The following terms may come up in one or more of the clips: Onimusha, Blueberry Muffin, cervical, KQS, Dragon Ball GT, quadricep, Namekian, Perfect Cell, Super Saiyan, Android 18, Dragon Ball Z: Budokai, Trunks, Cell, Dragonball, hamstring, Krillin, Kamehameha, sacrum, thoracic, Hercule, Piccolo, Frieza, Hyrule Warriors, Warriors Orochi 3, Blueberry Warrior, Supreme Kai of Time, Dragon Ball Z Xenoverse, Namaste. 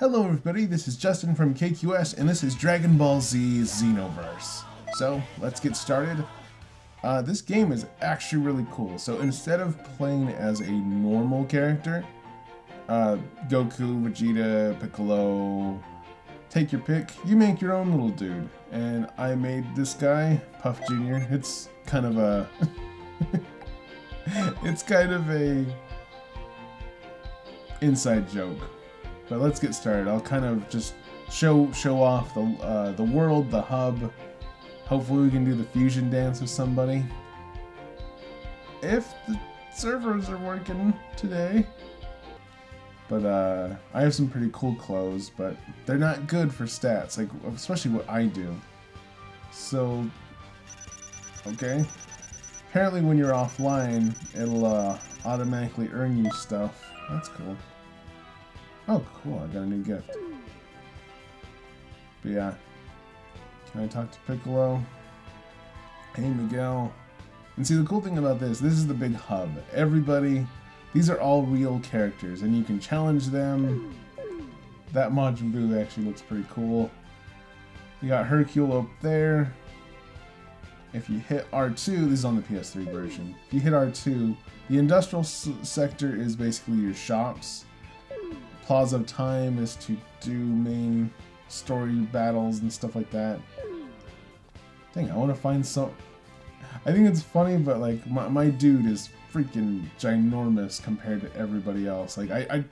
Hello everybody, this is Justin from KQS, and this is Dragon Ball Z Xenoverse. So, let's get started. This game is actually really cool. So instead of playing as a normal character, Goku, Vegeta, Piccolo, take your pick, you make your own little dude. And I made this guy, Puff Jr. It's kind of a... it's kind of a... inside joke. But let's get started. I'll kind of just show off the world, the hub. Hopefully we can do the fusion dance with somebody. If the servers are working today. But I have some pretty cool clothes, but they're not good for stats, like especially what I do. So, okay. Apparently when you're offline, it'll automatically earn you stuff. That's cool. Oh, cool, I got a new gift. But yeah. Can I talk to Piccolo? Hey, Miguel. And see, the cool thing about this is the big hub. Everybody, these are all real characters, and you can challenge them. That Majin Buu actually looks pretty cool. You got Hercule up there. If you hit R2, this is on the PS3 version. If you hit R2, the industrial sector is basically your shops. Plaza of Time is to do main story battles and stuff like that. Dang, I want to find some... I think it's funny, but like, my dude is freaking ginormous compared to everybody else. Like, I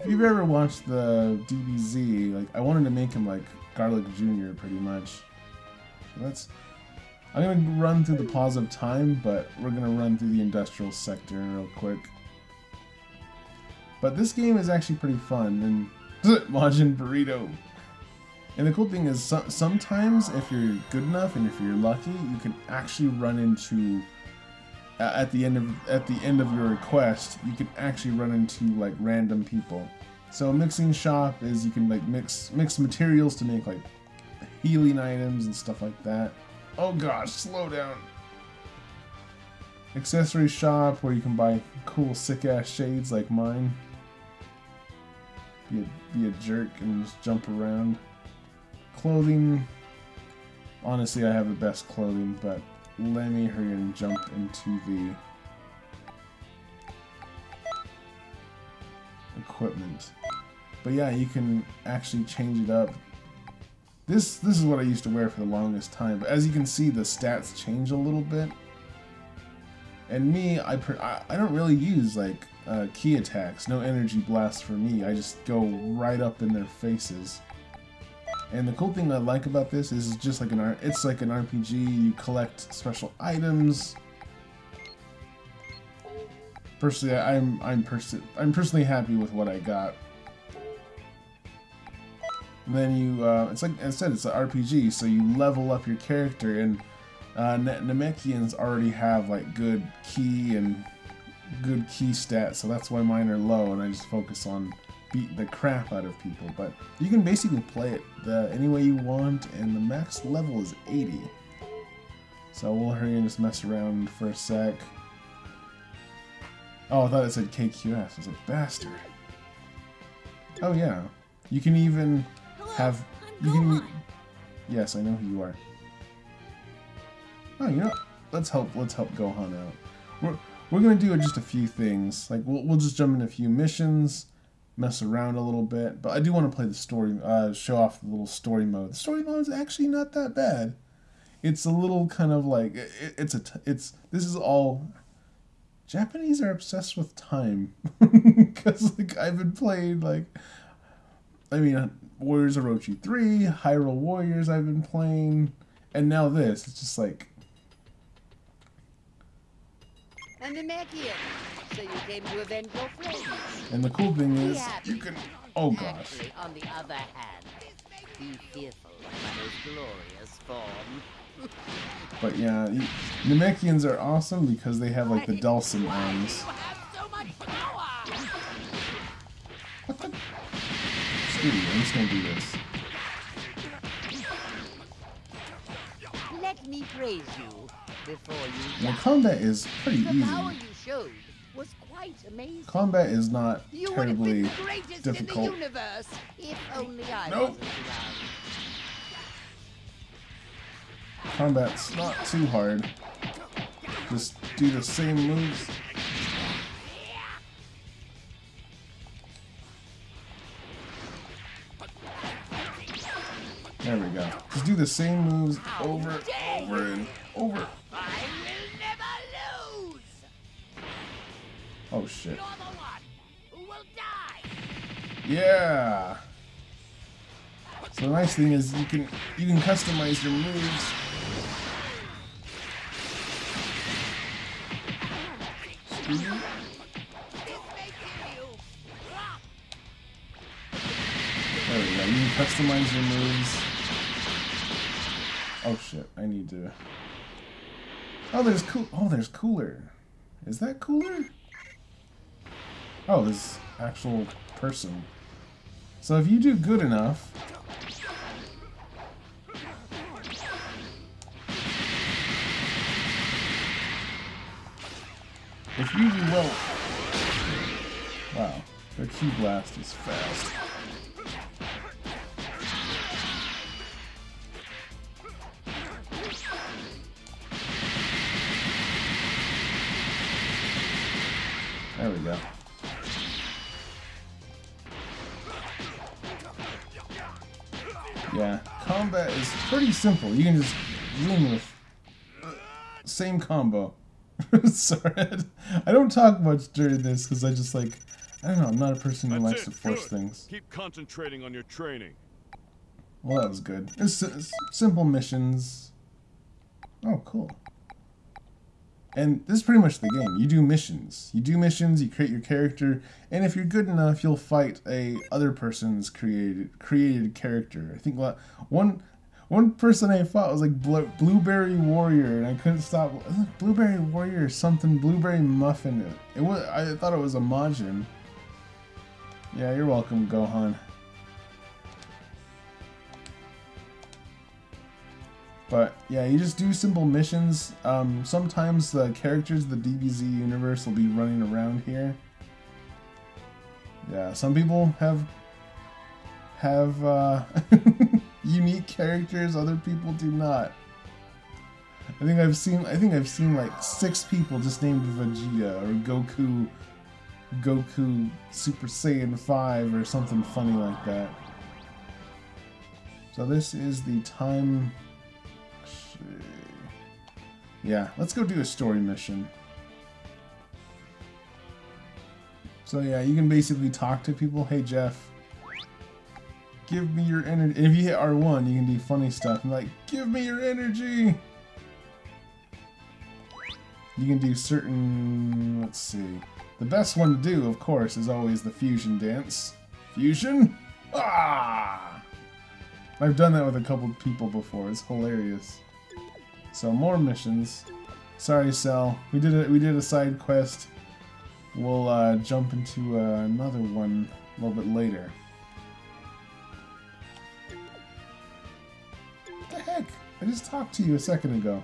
if you've ever watched the DBZ, like, I wanted to make him like Garlic Jr. pretty much. So that's... I'm gonna run through the Plaza of Time, but we're gonna run through the industrial sector real quick. But this game is actually pretty fun, and Majin Burrito. And the cool thing is, sometimes if you're good enough and if you're lucky, you can actually run into at the end of your request, you can actually run into like random people. So a mixing shop is you can like mix materials to make like healing items and stuff like that. Oh gosh, slow down. Accessory shop where you can buy cool sick-ass shades like mine. Be a jerk and just jump around. Clothing. Honestly, I have the best clothing, but let me hurry and jump into the equipment. But yeah, you can actually change it up. This is what I used to wear for the longest time, but as you can see, the stats change a little bit. And me, I don't really use, like, key attacks. No energy blasts for me. I just go right up in their faces. And the cool thing I like about this is it's just like an RPG. You collect special items. Personally, I'm personally happy with what I got. And then you, it's like I said, it's an RPG, so you level up your character, and Namekians already have like good key stats, so that's why mine are low, and I just focus on beating the crap out of people. But you can basically play it any way you want, and the max level is 80. So we'll hurry and just mess around for a sec. Oh, I thought it said KQS. It's a bastard. Oh yeah, you can even have. You can. Yes, I know who you are. Oh, you know, let's help Gohan out. We're gonna do just a few things. Like we'll just jump into a few missions, mess around a little bit. But I do want to play the story, show off the little story mode. The story mode is actually not that bad. It's a little kind of like this is all. Japanese are obsessed with time, because like I've been playing like, I mean, Warriors Orochi 3, Hyrule Warriors I've been playing, and now this. It's just like. So you came to avenge your friends. And the cool thing is, you can. Oh gosh. On the other hand, be fearful of my most glorious form. But yeah, Namekians are awesome because they have like the Dulcin arms. What the? Excuse me, I'm just gonna do this. Let me praise you. The combat is pretty easy. quite amazing. Combat is not terribly difficult. Nope. Combat's not too hard. Just do the same moves. There we go. Just do the same moves over, over, and over. I will never lose. Oh shit! You're the one who will die. Yeah. So the nice thing is you can customize your moves. Speed. There we go. You can customize your moves. Oh shit, I need to... Oh, there's cooler. Is that cooler? Oh, this actual person. So if you do good enough... If you do well... Wow, their Q blast is fast. There we go. Yeah, combat is pretty simple. You can just zoom with same combo. Sorry, I don't talk much during this because I just like, I don't know, I'm not a person who likes to force things. Keep concentrating on your training. Well, that was good. It's simple missions. Oh, cool. And this is pretty much the game. You do missions. You create your character, and if you're good enough, you'll fight a other person's created character. I think one person I fought was like Blueberry Warrior, and I couldn't stop. Blueberry Warrior or something. Blueberry Muffin. It was. I thought it was a Majin. Yeah, you're welcome, Gohan. But yeah, you just do simple missions. Sometimes the characters of the DBZ universe will be running around here. Yeah, some people have unique characters. Other people do not. I think I've seen like 6 people just named Vegeta or Goku Super Saiyan 5 or something funny like that. So this is the time. Yeah, let's go do a story mission. So yeah, you can basically talk to people. Hey Jeff, give me your energy. If you hit R1, you can do funny stuff. I'm like, give me your energy. You can do certain. Let's see. The best one to do, of course, is always the fusion dance. Fusion. Ah! I've done that with a couple of people before. It's hilarious. So more missions. Sorry, Cell. We did a side quest. We'll jump into another one a little bit later. What the heck? I just talked to you a second ago.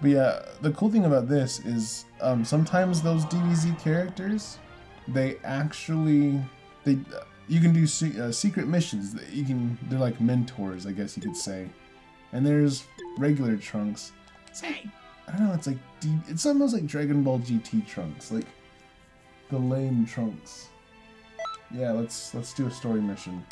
But yeah, the cool thing about this is sometimes those DBZ characters, they actually you can do secret missions. They're like mentors, I guess you could say. And there's regular Trunks. It's like, I don't know. It's like it's almost like Dragon Ball GT Trunks, like the lame Trunks. Yeah, let's do a story mission.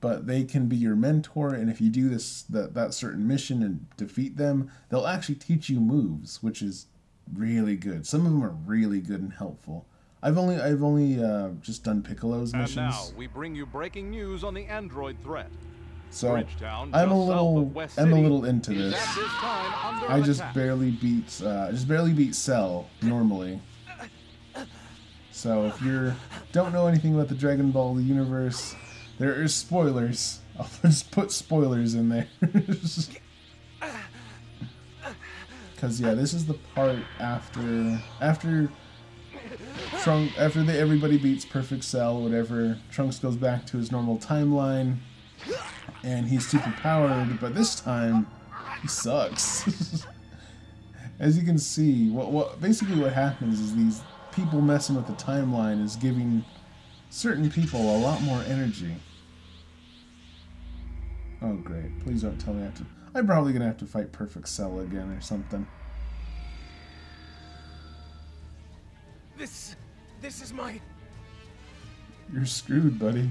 But they can be your mentor, and if you do this that certain mission and defeat them, they'll actually teach you moves, which is really good. Some of them are really good and helpful. I've only just done Piccolo's missions. And now we bring you breaking news on the Android threat. So I'm a little into this. I just barely beat Cell normally. So if you don't know anything about the Dragon Ball universe, there are spoilers. I'll just put spoilers in there. Cause yeah, this is the part after everybody beats Perfect Cell, or whatever. Trunks goes back to his normal timeline, and he's super powered. But this time, He sucks. As you can see, basically what happens is these people messing with the timeline is giving certain people a lot more energy. Oh great, please don't tell me I have to... I'm probably going to have to fight Perfect Cell again or something. This is my... You're screwed, buddy.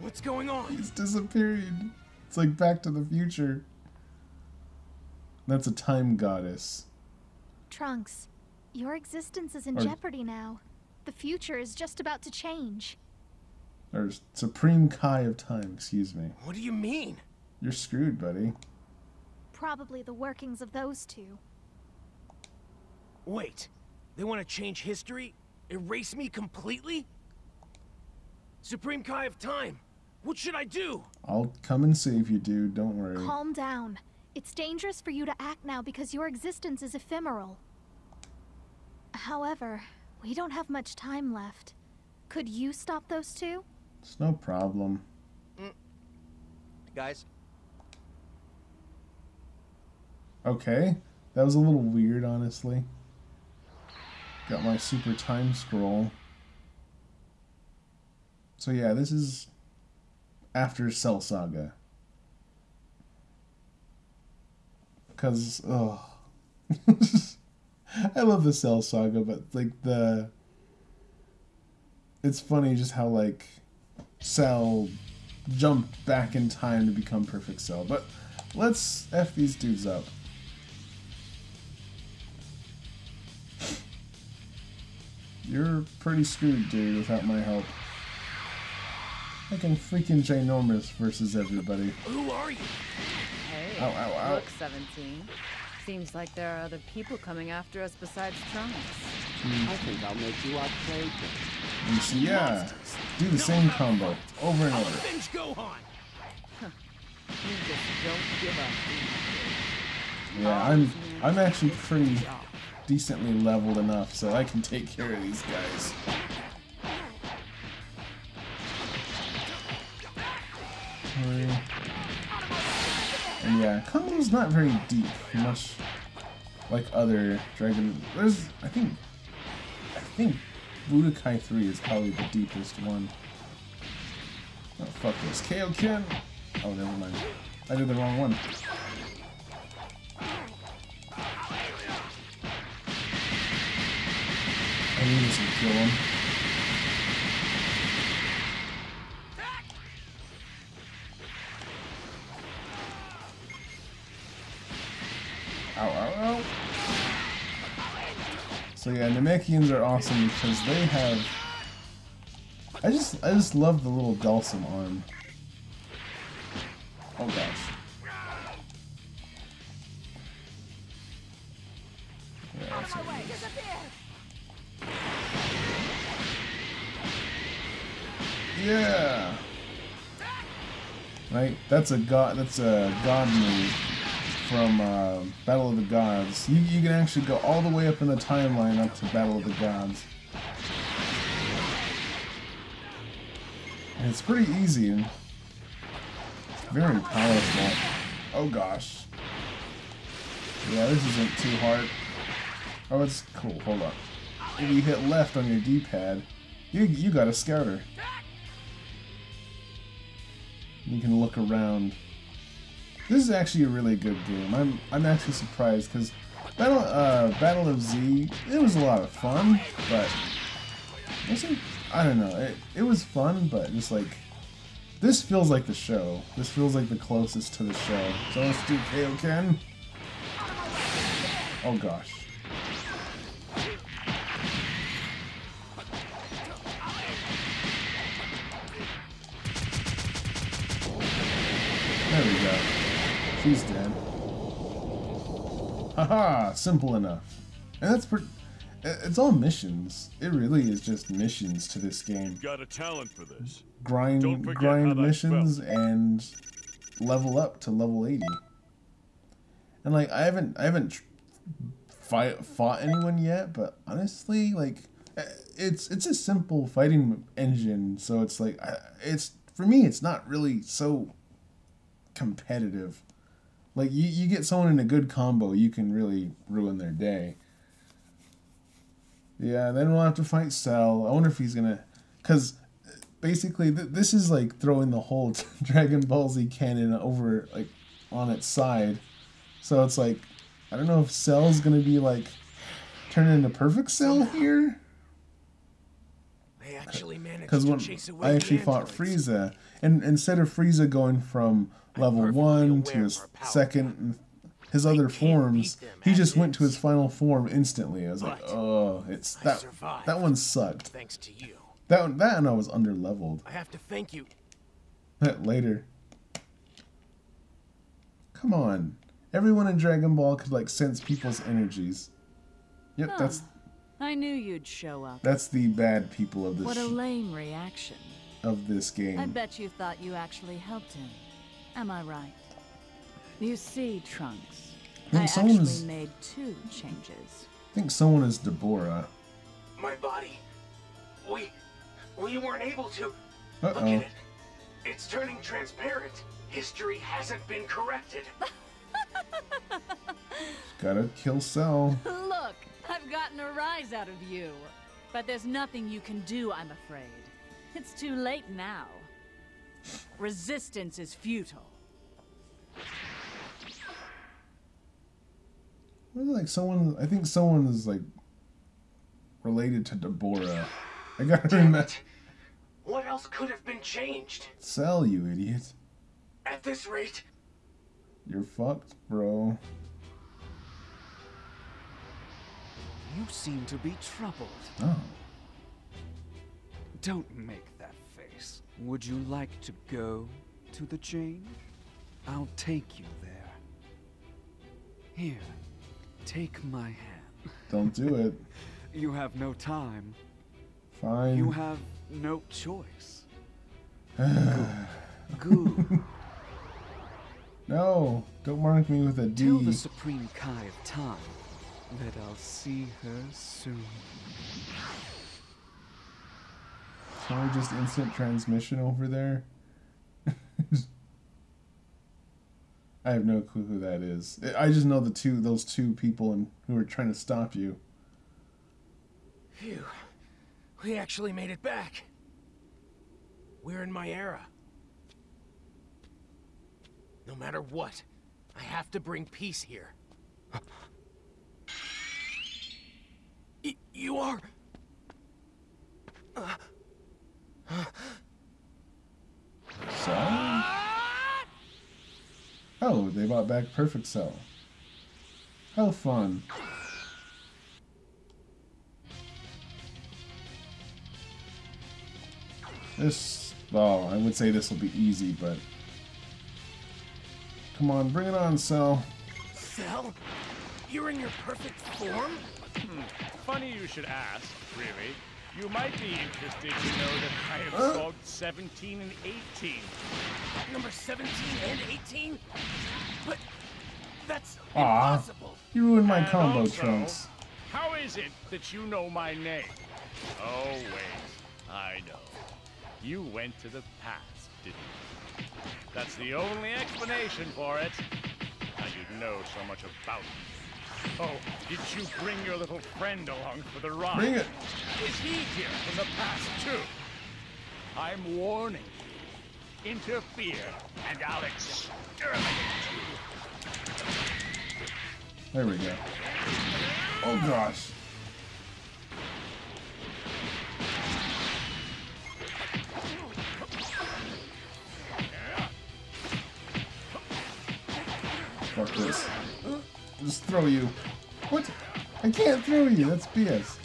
What's going on? He's disappearing. It's like Back to the Future. That's a time goddess. Trunks, your existence is in jeopardy now. The future is just about to change. Or Supreme Kai of Time, excuse me. What do you mean? You're screwed, buddy. Probably the workings of those two. Wait, they want to change history? Erase me completely? Supreme Kai of Time, what should I do? I'll come and save you, dude, don't worry. Calm down. It's dangerous for you to act now because your existence is ephemeral. However, we don't have much time left. Could you stop those two? It's no problem. Guys. Okay. That was a little weird, honestly. Got my super time scroll. So yeah, this is after Cell Saga. Because, oh. I love the Cell Saga, but like the... It's funny just how, like, Cell jumped back in time to become Perfect Cell. But let's F these dudes up. You're pretty screwed, dude, without my help. I can freaking ginormous versus everybody. Who are you? Hey, ow, ow, ow. Look, 17. Seems like there are other people coming after us besides Trunks. I think I'll make you outplay them. And so, yeah, do the same combo over and over. Yeah, I'm actually pretty decently leveled enough so I can take care of these guys. And yeah, combo's not very deep, much like other Dragon. There's, I think Budokai 3 is probably the deepest one. Oh, fuck this. Kaioken! Oh, never mind. I did the wrong one. I knew this would kill him. Ow, ow, ow. So yeah, Namekians are awesome because they have... I just love the little Dalsum arm. Oh gosh. Yeah, that's okay. Yeah. Right, that's a god move from Battle of the Gods. You can actually go all the way up in the timeline up to Battle of the Gods. And it's pretty easy and it's very powerful. Oh gosh. Yeah, this isn't too hard. Oh, it's cool. Hold up. If you hit left on your D-pad, you got a scouter. You can look around. This is actually a really good game. I'm actually surprised because Battle of Z, it was a lot of fun, but I don't know. It was fun, but just like this feels like the show. This feels like the closest to the show. So let's do Kaioken. Oh gosh. There we go. He's dead. Haha, simple enough. And that's pretty... It's all missions. It really is just missions to this game. You've got a talent for this. Grind missions and level up to level 80. And like, I haven't fought anyone yet, but honestly, like, it's a simple fighting engine, so it's like, it's for me, it's not really so competitive. Like, you get someone in a good combo, you can really ruin their day. Yeah, then we'll have to fight Cell. I wonder if he's gonna... Because, basically, this is like throwing the whole Dragon Ball Z canon over, like, on its side. So it's like, I don't know if Cell's gonna be, like, turn into Perfect Cell here? They actually managed to chase away the androids. Because when I actually fought Frieza, and instead of Frieza going from level 1 to his second and his other forms, he just went to his final form instantly. I was like, oh, it's that. That one sucked. Thanks to you. That and I was underleveled. I have to thank you. Later. Come on, everyone in Dragon Ball could like sense people's energies. Yep, huh. That's. I knew you'd show up. That's the bad people of this. What a lame reaction. Of this game. I bet you thought you actually helped him. Am I right? You see, Trunks, I actually made 2 changes. I think someone is Deborah. My body. We weren't able to. Look at it. It's turning transparent. History hasn't been corrected. Gotta kill Cell. Look, I've gotten a rise out of you. But there's nothing you can do, I'm afraid. It's too late now. Resistance is futile. Like someone, I think someone is like related to Deborah. I got her in that. What else could have been changed? Cell, you idiot. At this rate, you're fucked, bro. You seem to be troubled. Oh. Don't make that face. Would you like to go to the change? I'll take you there. Here, take my hand. Don't do it. You have no time. Fine. You have no choice. Goo. No, don't mark me with a D. Tell the Supreme Kai of Time that I'll see her soon. Sorry, just instant transmission over there. I have no clue who that is. I just know those two people who are trying to stop you. Phew. We actually made it back. We're in my era. No matter what, I have to bring peace here. You are... So? Oh, they bought back Perfect Cell. How fun. This, well, I would say this will be easy, but... Come on, bring it on, Cell. Cell? You're in your perfect form? Funny you should ask, really. You might be interested to know that I have solved 17 and 18. Number 17 and 18? But that's impossible. You ruined my combo, Trunks. How is it that you know my name? Oh, wait. I know. You went to the past, didn't you? That's the only explanation for it. How you know so much about me. Oh, did you bring your little friend along for the ride? Bring it! Is he here from the past, too? I'm warning you. Interfere, and I'll exterminate you. There we go. Oh, gosh. Fuck this. Just throw you. What? I can't throw you. That's BS.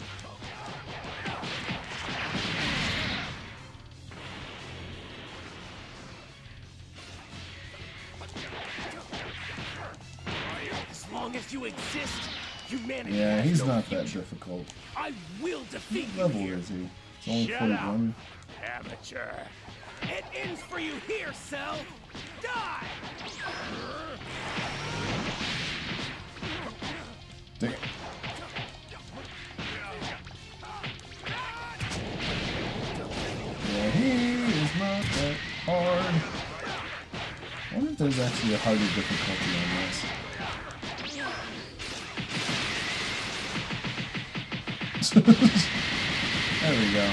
As long as you exist, humanity. Yeah, he's not that difficult. I will defeat you. What level is he? It's only 41. Amateur. It ends for you here, Cell. Die. Dang it. Yeah, he is not that hard. I wonder if there's actually a harder difficulty on this. There we go.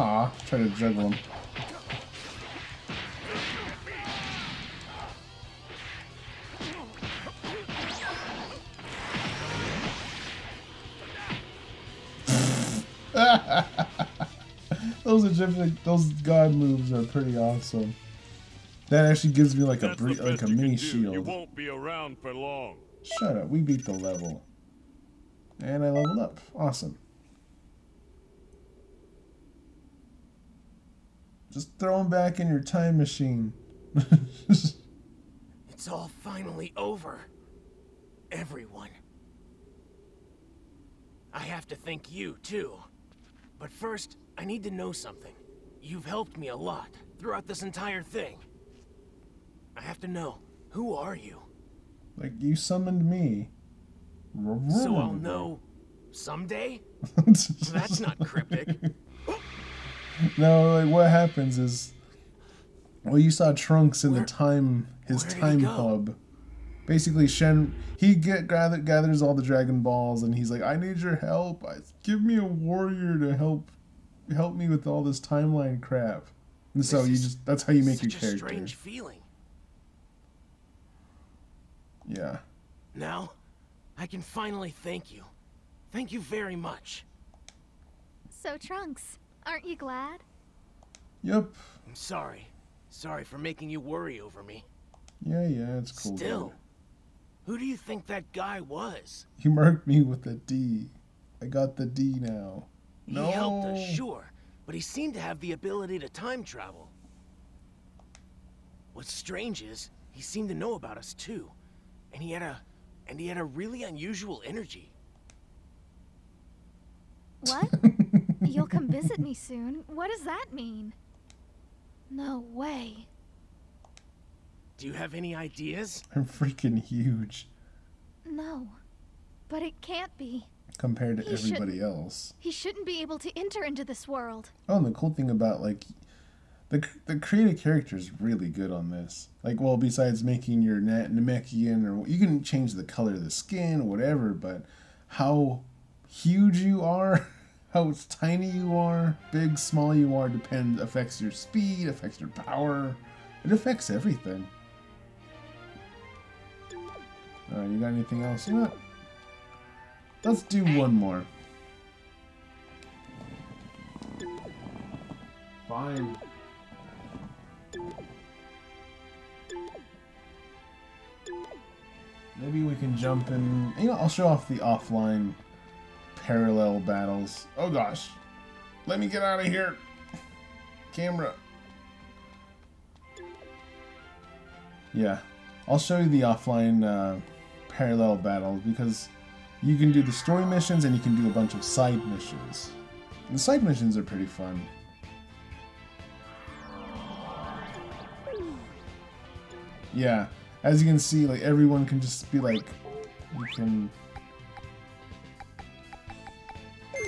Aw, try to juggle him. Those god moves are pretty awesome. That actually gives me like a mini shield. You won't be around for long. Shut up. We beat the level, and I leveled up. Awesome. Just throw them back in your time machine. It's all finally over. Everyone. I have to thank you too, but first. I need to know something. You've helped me a lot throughout this entire thing. I have to know, who are you? Like, you summoned me. So I'll know someday? That's not cryptic. No, like, what happens is... Well, you saw Trunks in his time hub. Basically, he gathers all the Dragon Balls, and he's like, I need your help. Give me a warrior to help me with all this timeline crap. And so you just, that's how you make your character. Such a strange feeling. Yeah. Now, I can finally thank you. Thank you very much. So Trunks, aren't you glad? Yep. I'm sorry. Sorry for making you worry over me. Yeah, yeah, it's cool. Still, who do you think that guy was? He marked me with a D. I got the D now. No. He helped us, sure, but he seemed to have the ability to time travel. What's strange is he seemed to know about us too, and he had a really unusual energy. What? You'll come visit me soon. What does that mean? No way. Do you have any ideas? I'm freaking huge. No, but it can't be. Compared to everybody else. He shouldn't be able to enter into this world. Oh, and the cool thing about, like, the creative character is really good on this. Like, well, besides making your Namekian, or you can change the color of the skin or whatever, but how huge you are, how tiny you are, big, small you are, affects your speed, affects your power. It affects everything. Alright, you got anything else? No. Let's do one more. Fine. Maybe we can jump in. You know, I'll show off the offline parallel battles. Oh gosh. Let me get out of here. Camera. Yeah. I'll show you the offline parallel battles because you can do the story missions, and you can do a bunch of side missions. And the side missions are pretty fun. Yeah, as you can see, like, everyone can just be like, you can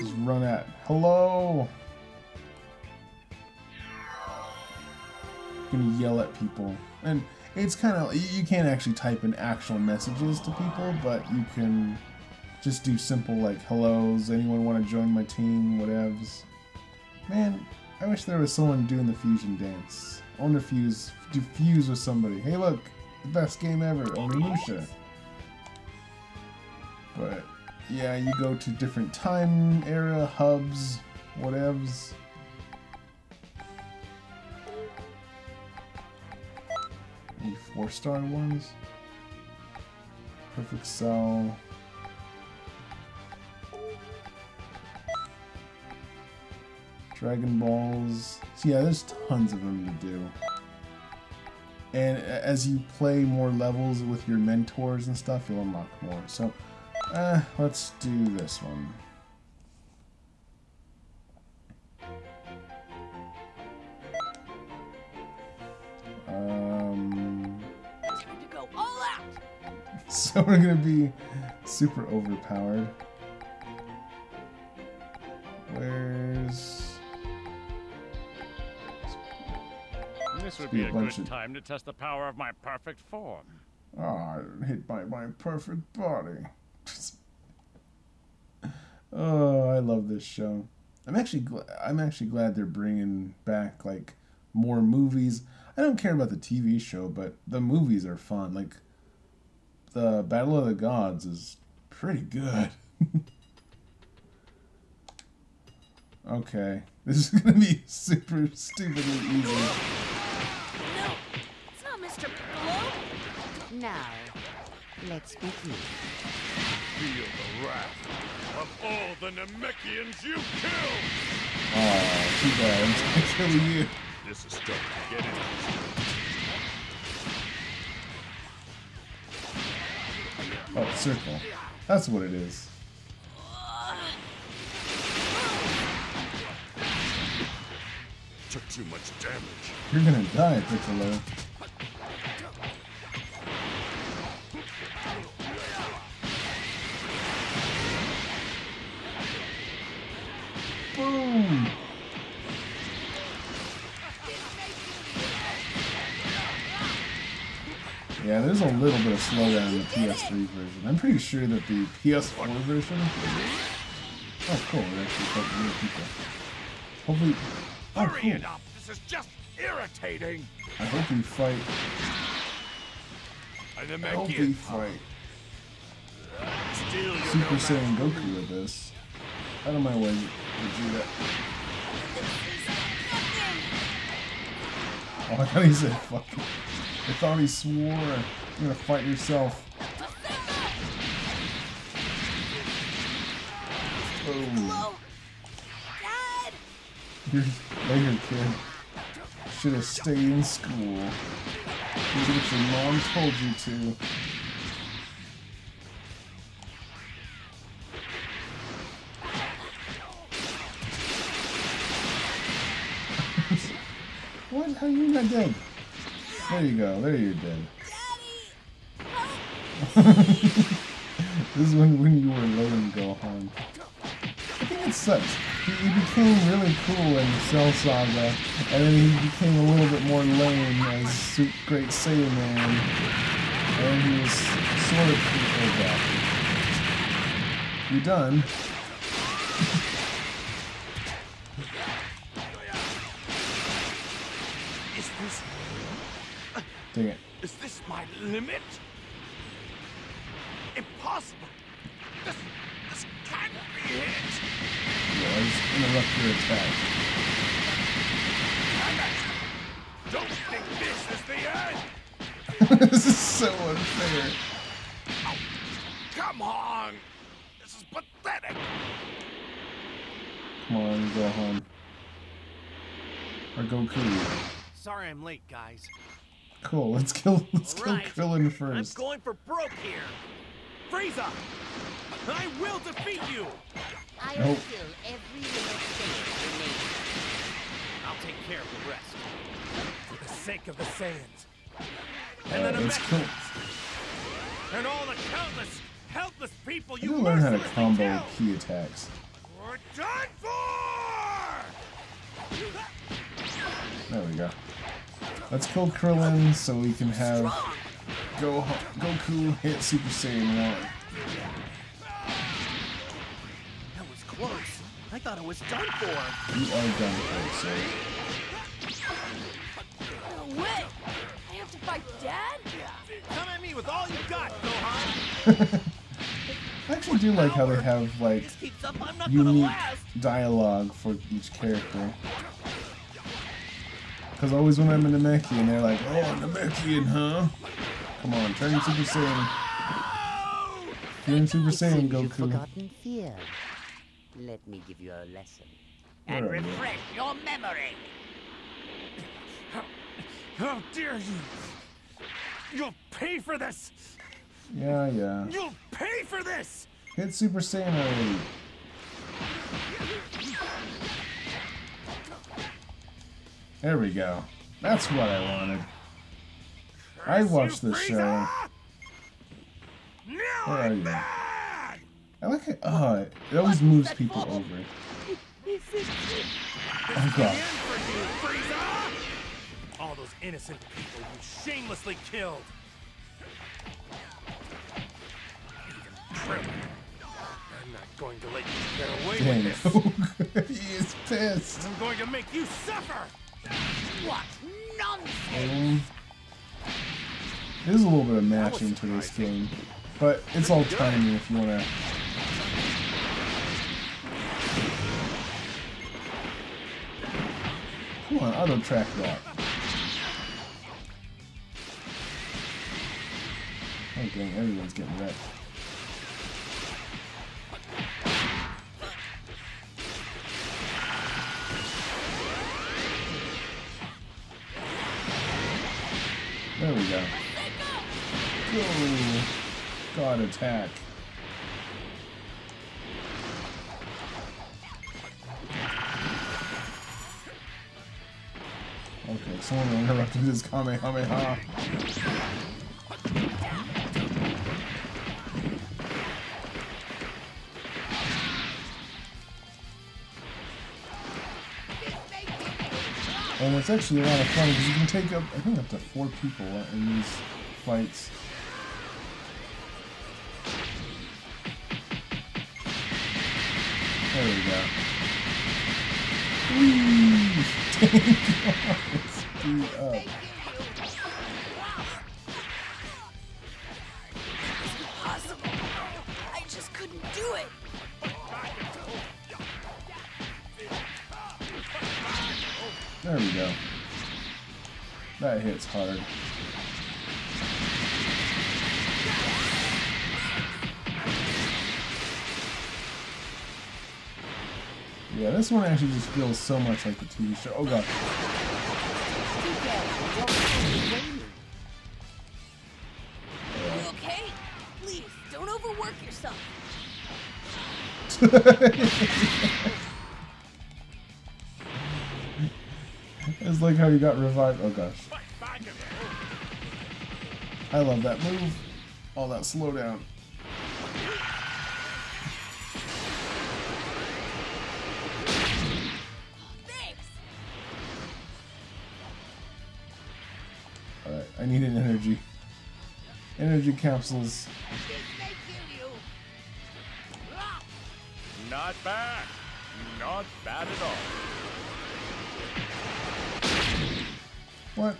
just run at, hello! You can yell at people. And it's kind of, you can't actually type in actual messages to people, but you can just do simple, like, hellos, anyone want to join my team, whatevs. Man, I wish there was someone doing the fusion dance. I want to fuse with somebody. Hey look, the best game ever, Onimusha. But, yeah, you go to different time era, hubs, whatevs. Any 4-star ones? Perfect Cell. Dragon Balls. So yeah, there's tons of them to do. And as you play more levels with your mentors and stuff, you'll unlock more. So, let's do this one. Time to go all out. So we're gonna be super overpowered. Where's... would be a good time to test the power of my perfect form. Ah, oh, hit by my perfect body. Oh, I love this show. I'm actually glad they're bringing back like more movies. I don't care about the TV show, but the movies are fun. Like the Battle of the Gods is pretty good. Okay, this is gonna be super stupidly easy. No, it's not Mr. Piccolo. Now, let's begin. Feel the wrath of all the Namekians you killed. Oh, too bad. I'm gonna kill you. This is starting to get interesting. Oh, circle. That's what it is. Took too much damage. You're gonna die, Piccolo. Boom! Yeah, there's a little bit of slowdown in the PS3 version. I'm pretty sure that the PS4 version. Oh, cool! It actually helped real people. Hopefully. Oh, cool. Hurry it up! This is just irritating! I hope you fight. Super Saiyan Goku with this. Out of my way, Vegeta. Oh, I thought he said fucking. I thought he swore. You're gonna fight yourself. Boom. You're later, kid. Should have stayed in school. Do what your mom told you to. What? How are you not dead? There you go. There you're dead. This is when you were low and Gohan. I think it sucks. He became really cool in Cell Saga, and then he became a little bit more lame as Great Saiyaman, and he was sort of cool back. You're done. Is this? Dang it! Is this my limit? Impossible. This can't be it. I just interrupt your attack. Don't think this is the end. This is so unfair. Oh, come on, this is pathetic. Come on, Gohan. Or Goku. Sorry, I'm late, guys. Cool. Let's kill Krillin first. I'm going for broke here. Frieza, I will defeat you. I will kill every little thing you need. I'll take care of the rest. For the sake of the Saiyans. And the Namekians. And all the countless, helpless people you learn how to combo key attacks. We're done for! There we go. Let's kill Krillin so we can have Goku hit Super Saiyan 1. Close. I thought it was done for. You are done for, sir. No way! I have to fight Dad? Come at me with all you got, Gohan! I actually do like how they have, like, unique dialogue for each character. Because always when I'm a Namekian, they're like, oh, Namekian, huh? Come on, turn into Super Saiyan. Turn into Super Saiyan, Goku. Forgotten fear. Let me give you a lesson. And refresh your memory! How dare you! You'll pay for this! Yeah, yeah. You'll pay for this! Hit Super Saiyan already. There we go. That's what I wanted. I watched this show. Where are you? I like it. Oh, it always moves people over. Oh god. All those innocent people you shamelessly killed! Even Krillin! I'm not going to let you get away with this! He is pissed! I'm going to make you suffer! What nonsense! There's a little bit of matching to this game, but it's all timing if you want to... Come on, auto track that. Oh dang, everyone's getting wrecked. There we go. Go! God attack. Okay, someone interrupted his Kamehameha. And it's actually a lot of fun because you can take up, I think, up to 4 people in these fights. There we go. Whee! Speed up. It's impossible. I just couldn't do it. There we go. That hits hard. Yeah, this one actually just feels so much like the TV show. Oh god. Are you okay? Please, don't overwork yourself. It's like how you got revived. Oh gosh. I love that move. All that slowdown. Alright, I need an energy. Energy capsules. Not bad. Not bad at all. What?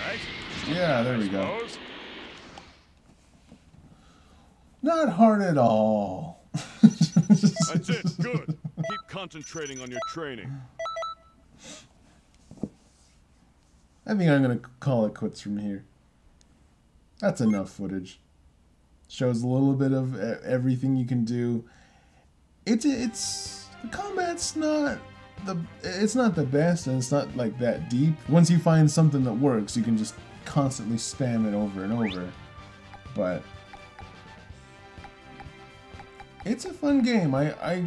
Right. Yeah, there we go. Not hard at all. That's it. Good. Keep concentrating on your training. I think I'm going to call it quits from here. That's enough footage. Shows a little bit of everything you can do. It's the combat's not the the best, and it's not like that deep. Once you find something that works, you can just constantly spam it over and over. But it's a fun game. I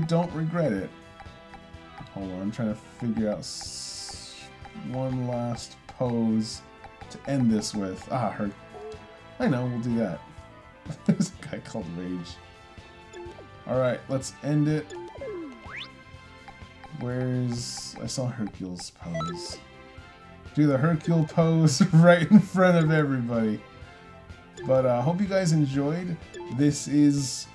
don't regret it. Hold on, I'm trying to figure out one last pose to end this with. Ah, her. I know, we'll do that. There's a guy called Rage. Alright, let's end it. Where's... I saw Hercule's pose. Do the Hercule pose right in front of everybody. But I hope you guys enjoyed. This is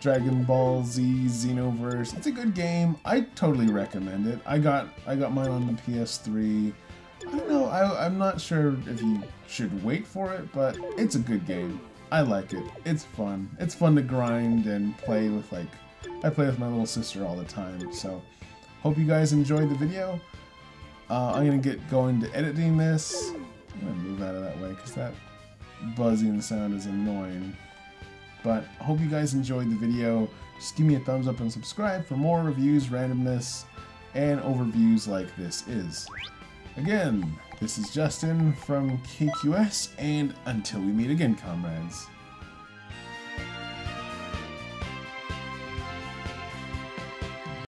Dragon Ball Z Xenoverse. It's a good game. I totally recommend it. I got mine on the PS3. I don't know, I'm not sure if you should wait for it, but it's a good game. I like it. It's fun. It's fun to grind and play with, like, I play with my little sister all the time, so hope you guys enjoyed the video. I'm going to get going to editing this. I'm going to move out of that way because that buzzing sound is annoying. But hope you guys enjoyed the video. Just give me a thumbs up and subscribe for more reviews, randomness, and overviews like this is. Again, this is Justin from KQS, and until we meet again, comrades.